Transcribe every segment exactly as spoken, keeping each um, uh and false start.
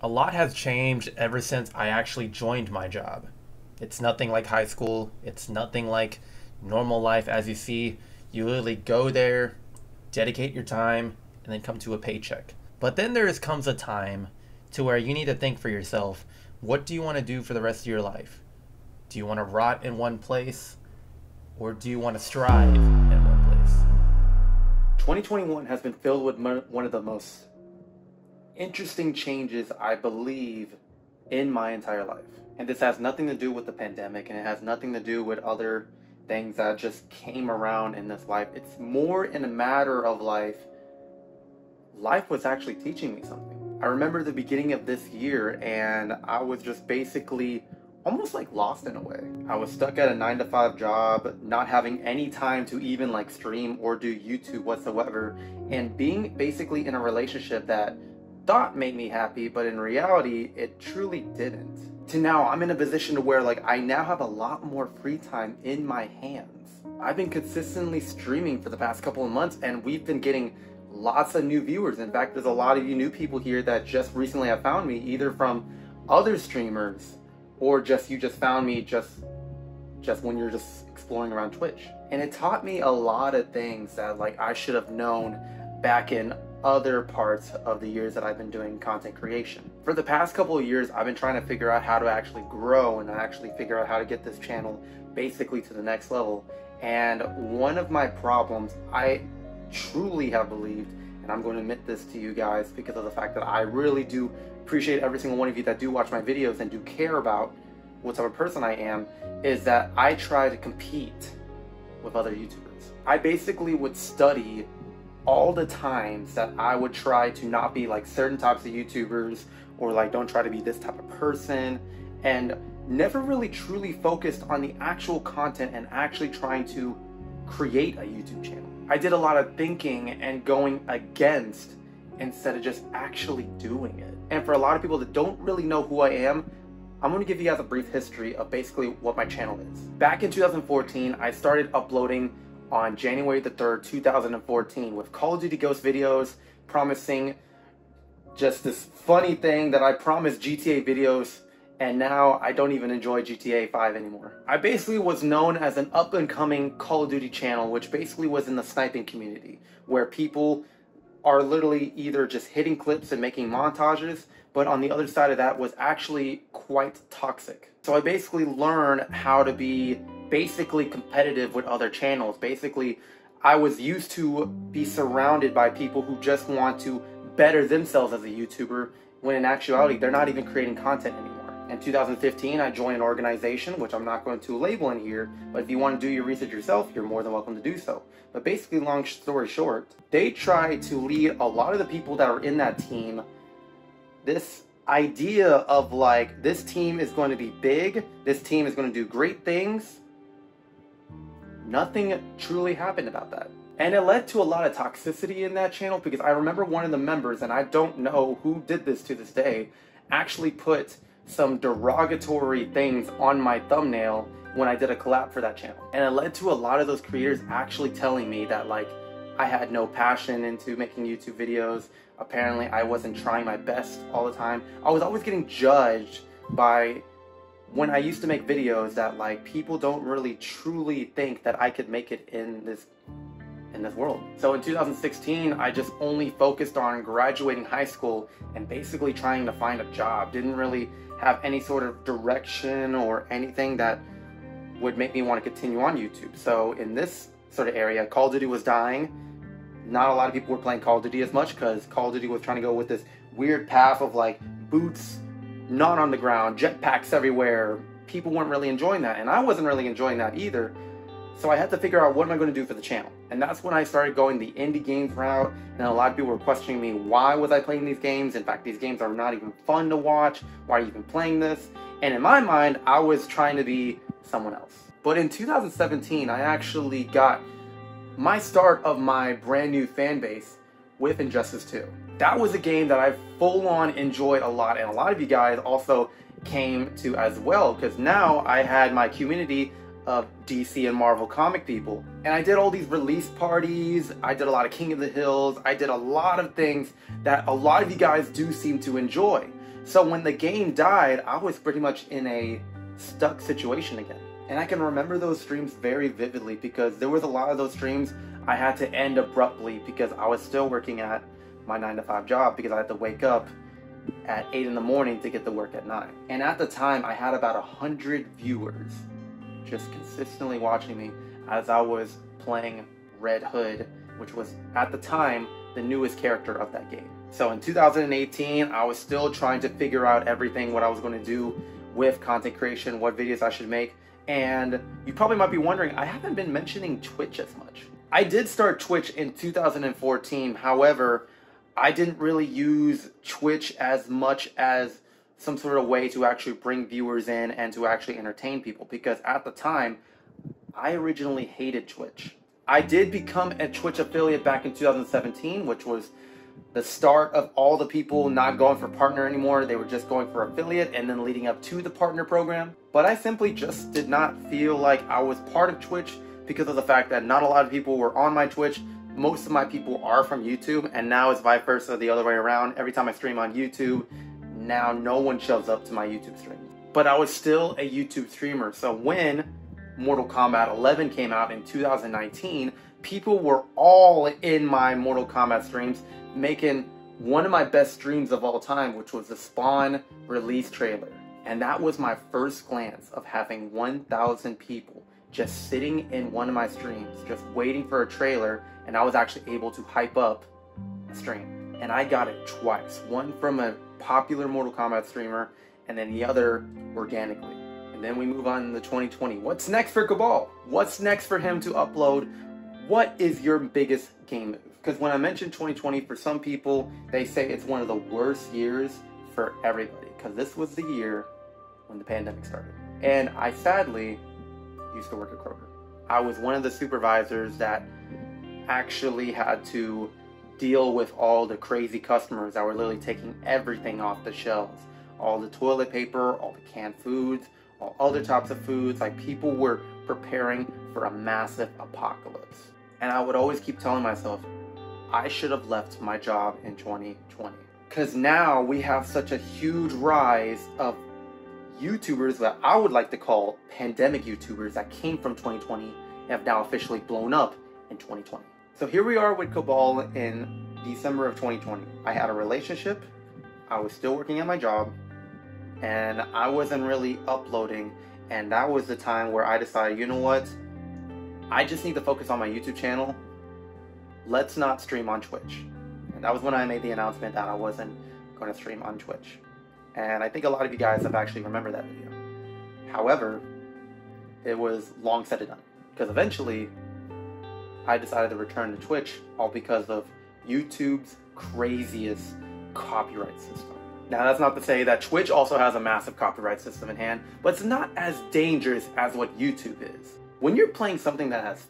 a lot has changed ever since I actually joined my job. It's nothing like high school. It's nothing like normal life as you see. You literally go there, dedicate your time, and then come to a paycheck. But then there is, comes a time to where you need to think for yourself, what do you want to do for the rest of your life? Do you want to rot in one place? Or do you want to strive in one place? twenty twenty-one has been filled with one of the most interesting changes, I believe, in my entire life. And this has nothing to do with the pandemic, and it has nothing to do with other things that just came around in this life. It's more in a matter of life. Life was actually teaching me something. I remember the beginning of this year, and I was just basically almost like lost in a way. I was stuck at a nine to five job, not having any time to even like stream or do YouTube whatsoever, and being basically in a relationship that thought made me happy, but in reality, it truly didn't. To now, I'm in a position to where like I now have a lot more free time in my hands. I've been consistently streaming for the past couple of months, and we've been getting lots of new viewers. In fact, there's a lot of you new people here that just recently have found me, either from other streamers or just you just found me just just when you're just exploring around Twitch. And it taught me a lot of things that like I should have known back in other parts of the years that I've been doing content creation. For the past couple of years, I've been trying to figure out how to actually grow and actually figure out how to get this channel basically to the next level. And one of my problems, I truly have believed, and I'm going to admit this to you guys because of the fact that I really do appreciate every single one of you that do watch my videos and do care about what type of person I am, is that I try to compete with other YouTubers. I basically would study all the times that I would try to not be like certain types of YouTubers, or like don't try to be this type of person, and never really truly focused on the actual content and actually trying to create a YouTube channel. I did a lot of thinking and going against instead of just actually doing it. And for a lot of people that don't really know who I am, I'm gonna give you guys a brief history of basically what my channel is. Back in two thousand fourteen, I started uploading on January the third, two thousand fourteen with Call of Duty Ghost videos, promising just this funny thing that I promised G T A videos, and now I don't even enjoy G T A five anymore. I basically was known as an up and coming Call of Duty channel, which basically was in the sniping community, where people are literally either just hitting clips and making montages, but on the other side of that was actually quite toxic. So I basically learned how to be basically competitive with other channels. Basically, I was used to be surrounded by people who just want to better themselves as a YouTuber, when in actuality, they're not even creating content anymore. In two thousand fifteen, I joined an organization, which I'm not going to label in here, but if you want to do your research yourself, you're more than welcome to do so. But basically, long story short, they try to lead a lot of the people that are in that team this idea of like, this team is going to be big, this team is going to do great things. Nothing truly happened about that. And it led to a lot of toxicity in that channel, because I remember one of the members, and I don't know who did this to this day, actually put some derogatory things on my thumbnail when I did a collab for that channel. And it led to a lot of those creators actually telling me that like I had no passion into making YouTube videos. Apparently I wasn't trying my best all the time. I was always getting judged by when I used to make videos that like people don't really truly think that I could make it in this in this world. So in two thousand sixteen, I just only focused on graduating high school and basically trying to find a job. Didn't really have any sort of direction or anything that would make me want to continue on YouTube. So in this sort of area, Call of Duty was dying. Not a lot of people were playing Call of Duty as much because Call of Duty was trying to go with this weird path of like boots, not on the ground, jetpacks everywhere. People weren't really enjoying that, and I wasn't really enjoying that either. So I had to figure out, what am I going to do for the channel? And that's when I started going the indie games route, and a lot of people were questioning me, why was I playing these games? In fact, these games are not even fun to watch. Why are you even playing this? And in my mind, I was trying to be someone else. But in two thousand seventeen, I actually got my start of my brand new fan base with Injustice two. That was a game that I full on enjoyed a lot, and a lot of you guys also came to as well, because now I had my community of D C and Marvel comic people. And I did all these release parties, I did a lot of King of the Hills, I did a lot of things that a lot of you guys do seem to enjoy. So when the game died, I was pretty much in a stuck situation again. And I can remember those streams very vividly because there was a lot of those streams I had to end abruptly because I was still working at my nine to five job because I had to wake up at eight in the morning to get to work at nine. And at the time, I had about one hundred viewers just consistently watching me as I was playing Red Hood, which was, at the time, the newest character of that game. So in two thousand eighteen, I was still trying to figure out everything, what I was going to do with content creation, what videos I should make. And you probably might be wondering, I haven't been mentioning Twitch as much. I did start Twitch in two thousand fourteen, however, I didn't really use Twitch as much as some sort of way to actually bring viewers in and to actually entertain people, because at the time, I originally hated Twitch. I did become a Twitch affiliate back in two thousand seventeen, which was the start of all the people not going for partner anymore. They were just going for affiliate and then leading up to the partner program. But I simply just did not feel like I was part of Twitch because of the fact that not a lot of people were on my Twitch. Most of my people are from YouTube, and now it's vice versa, the other way around. Every time I stream on YouTube, now no one shows up to my YouTube stream. But I was still a YouTube streamer, so when Mortal Kombat eleven came out in two thousand nineteen, people were all in my Mortal Kombat streams, making one of my best streams of all time, which was the Spawn release trailer. And that was my first glance of having one thousand people just sitting in one of my streams, just waiting for a trailer, and I was actually able to hype up a stream. And I got it twice, one from a popular Mortal Kombat streamer, and then the other organically. And then we move on to twenty twenty. What's next for Kabal? What's next for him to upload? What is your biggest game move? Because when I mentioned twenty twenty, for some people, they say it's one of the worst years for everybody, because this was the year when the pandemic started. And I sadly used to work at Kroger. I was one of the supervisors that actually had to deal with all the crazy customers that were literally taking everything off the shelves. All the toilet paper, all the canned foods, all other types of foods. Like, people were preparing for a massive apocalypse. And I would always keep telling myself, I should have left my job in twenty twenty. Because now we have such a huge rise of YouTubers that I would like to call pandemic YouTubers that came from twenty twenty and have now officially blown up in twenty twenty. So here we are with Kabal in December of twenty twenty. I had a relationship, I was still working at my job, and I wasn't really uploading, and that was the time where I decided, you know what, I just need to focus on my YouTube channel. Let's not stream on Twitch. And that was when I made the announcement that I wasn't going to stream on Twitch. And I think a lot of you guys have actually remembered that video. However, it was long said and done, because eventually I decided to return to Twitch, all because of YouTube's craziest copyright system. Now, that's not to say that Twitch also has a massive copyright system in hand, but it's not as dangerous as what YouTube is. When you're playing something that has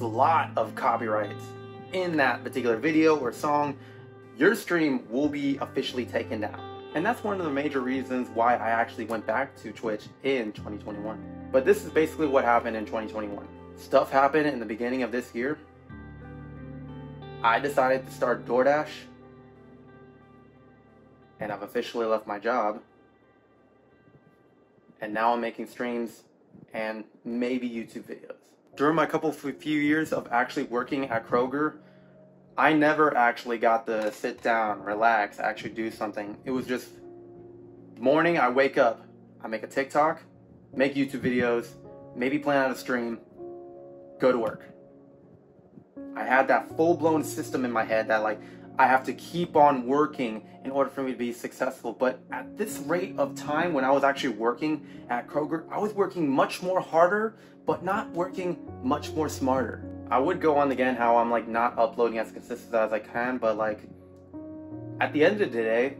a lot of copyrights in that particular video or song, your stream will be officially taken down. And that's one of the major reasons why I actually went back to Twitch in twenty twenty-one. But this is basically what happened in twenty twenty-one. Stuff happened in the beginning of this year. I decided to start DoorDash. And I've officially left my job. And now I'm making streams and maybe YouTube videos. During my couple few years of actually working at Kroger, I never actually got to sit down, relax, actually do something. It was just morning, I wake up, I make a TikTok, make YouTube videos, maybe plan out a stream, go to work. I had that full-blown system in my head that, like, I have to keep on working in order for me to be successful. But at this rate of time, when I was actually working at Kroger, I was working much more harder, but not working much more smarter. I would go on again how I'm, like, not uploading as consistent as I can, but, like, at the end of the day,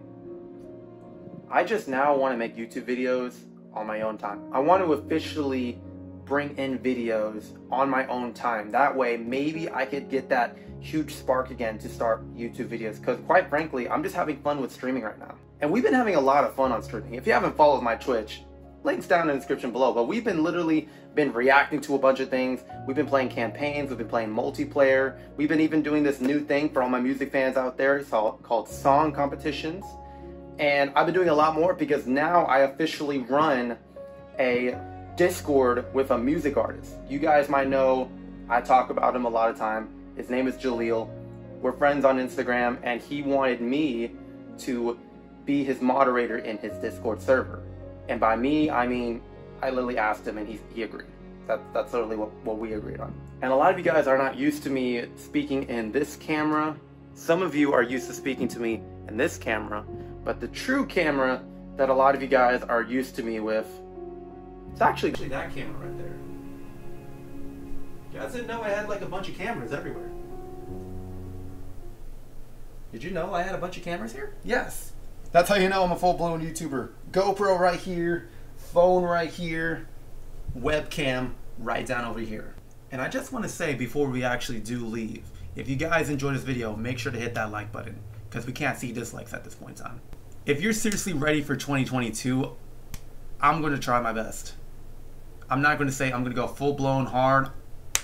I just now want to make YouTube videos on my own time. I want to officially bring in videos on my own time. That way, maybe I could get that huge spark again to start YouTube videos, because quite frankly, I'm just having fun with streaming right now. And we've been having a lot of fun on streaming. If you haven't followed my Twitch, links down in the description below, but we've been literally been reacting to a bunch of things. We've been playing campaigns, we've been playing multiplayer, we've been even doing this new thing for all my music fans out there, it's all called song competitions. And I've been doing a lot more because now I officially run a Discord with a music artist. You guys might know, I talk about him a lot of time. His name is Jaleel. We're friends on Instagram, and he wanted me to be his moderator in his Discord server. And by me, I mean, I literally asked him and he, he agreed. That, that's literally what, what we agreed on. And a lot of you guys are not used to me speaking in this camera. Some of you are used to speaking to me in this camera, but the true camera that a lot of you guys are used to me with, it's actually, actually that camera right there. You guys didn't know I had like a bunch of cameras everywhere. Did you know I had a bunch of cameras here? Yes. That's how you know I'm a full-blown YouTuber. GoPro right here, phone right here, webcam right down over here. And I just want to say before we actually do leave, if you guys enjoyed this video, make sure to hit that like button because we can't see dislikes at this point in time. If you're seriously ready for twenty twenty-two, I'm going to try my best. I'm not going to say I'm going to go full-blown hard.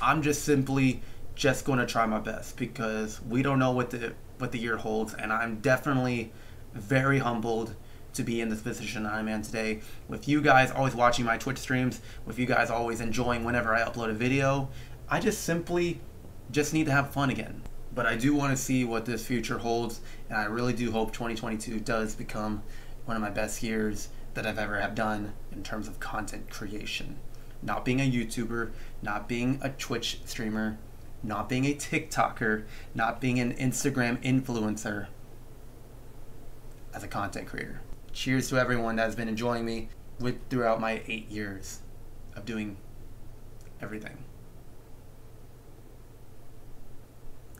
I'm just simply just going to try my best because we don't know what the what the year holds, and I'm definitely very humbled to be in this position I'm in today with you guys always watching my Twitch streams, with you guys always enjoying whenever I upload a video. I just simply just need to have fun again. But I do want to see what this future holds, and I really do hope twenty twenty-two does become one of my best years that I've ever have done in terms of content creation. Not being a YouTuber, not being a Twitch streamer, not being a TikToker, not being an Instagram influencer, as a content creator. Cheers to everyone that's been enjoying me with throughout my eight years of doing everything.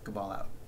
Kabal out.